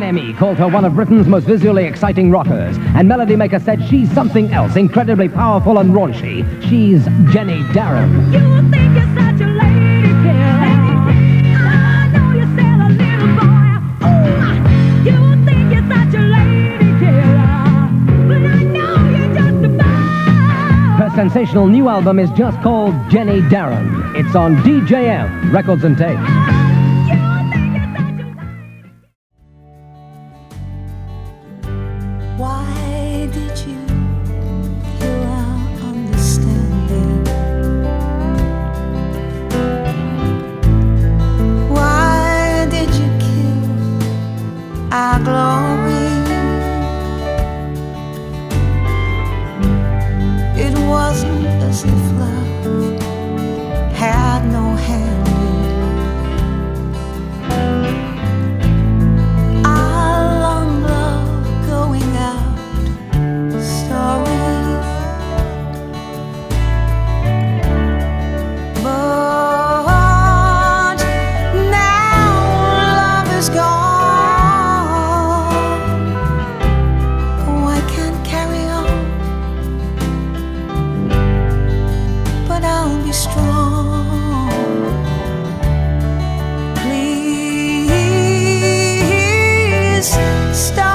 NME called her one of Britain's most visually exciting rockers, and Melody Maker said she's something else, incredibly powerful and raunchy. She's Jenny Darren. You will think you're such a lady killer. I know you're still a little boy. Ooh, you will think you're such a lady killer, but I know you're just a boy. Her sensational new album is just called Jenny Darren. It's on DJM Records and Tapes. Why did you go out understanding? Why did you kill our glory? It wasn't as if love had no hand. Strong, please stop.